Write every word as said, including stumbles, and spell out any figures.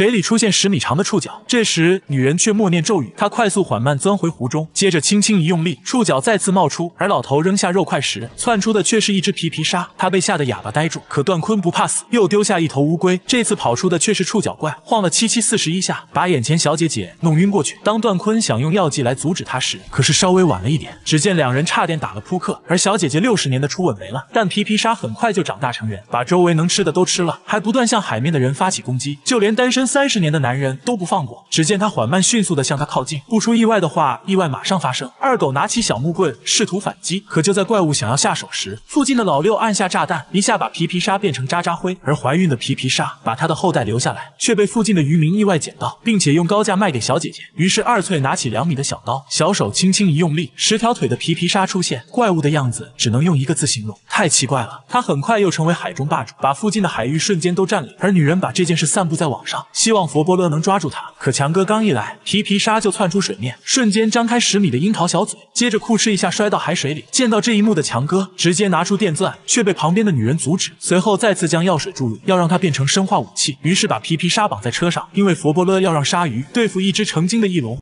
水里出现十米长的触角。这时，女人却默念咒语，她快速缓慢钻回湖中，接着轻轻一用力，触角再次冒出。而老头扔下肉块时，窜出的却是一只皮皮鲨。他被吓得哑巴呆住。可段坤不怕死，又丢下一头乌龟。这次跑出的却是触角怪，晃了七七四十一下，把眼前小姐姐弄晕过去。当段坤想用药剂来阻止他时，可是稍微晚了一点。只见两人差点打了扑克，而小姐姐六十年的初吻没了。但皮皮鲨很快就长大成人，把周围能吃的都吃了，还不断向海面的人发起攻击，就连单身三十年的男人都不放过。只见他缓慢迅速地向他靠近，不出意外的话，意外马上发生。二狗拿起小木棍试图反击，可就在怪物想要下手时，附近的老六按下炸弹，一下把皮皮鲨变成渣渣灰。而怀孕的皮皮鲨把他的后代留下来，却被附近的渔民意外捡到，并且用高价卖给小姐姐。于是二翠拿起两米的小刀，小手轻轻一用力，十条腿的皮皮鲨出现。怪物的样子只能用一个字形容，太奇怪了。他很快又成为海中霸主，把附近的海域瞬间都占领。而女人把这件事散布在网上，希望佛伯乐能抓住他。可强哥刚一来，皮皮鲨就窜出水面，瞬间张开十米的樱桃小嘴，接着酷哧一下摔到海水里。见到这一幕的强哥直接拿出电钻，却被旁边的女人阻止，随后再次将药水注入，要让它变成生化武器。于是把皮皮鲨绑在车上，因为佛伯乐要让鲨鱼对付一只成精的翼龙。